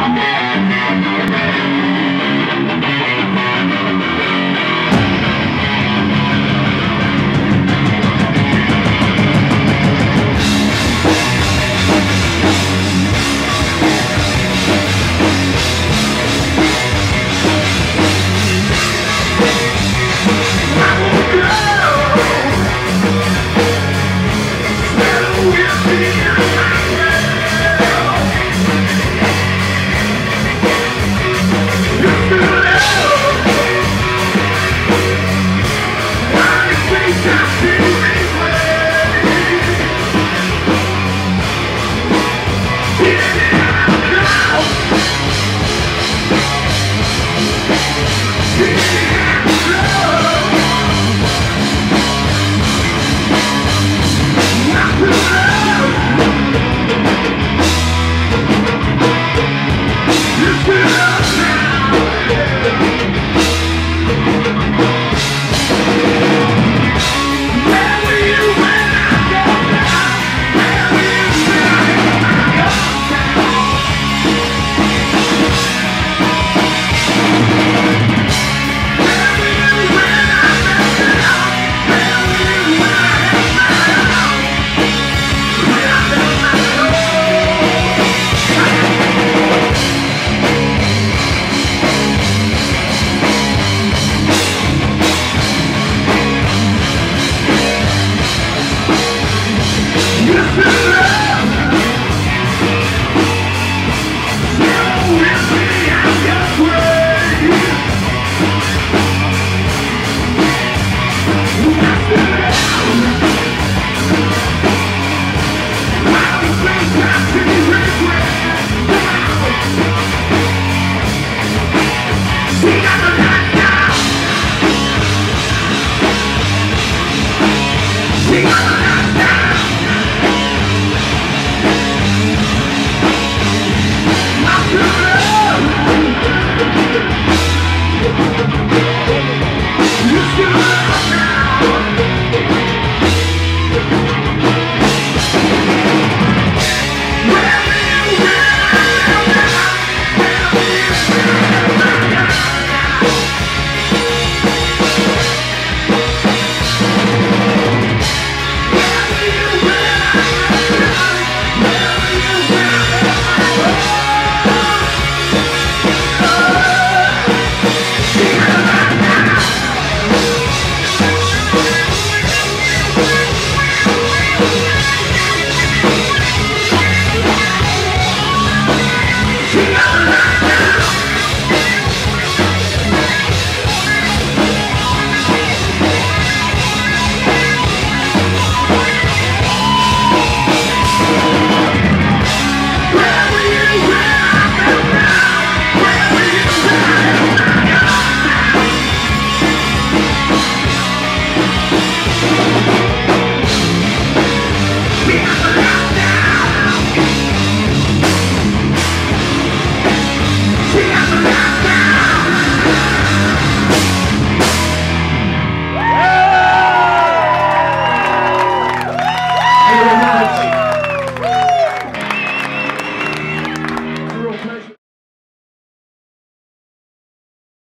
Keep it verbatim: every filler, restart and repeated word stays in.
You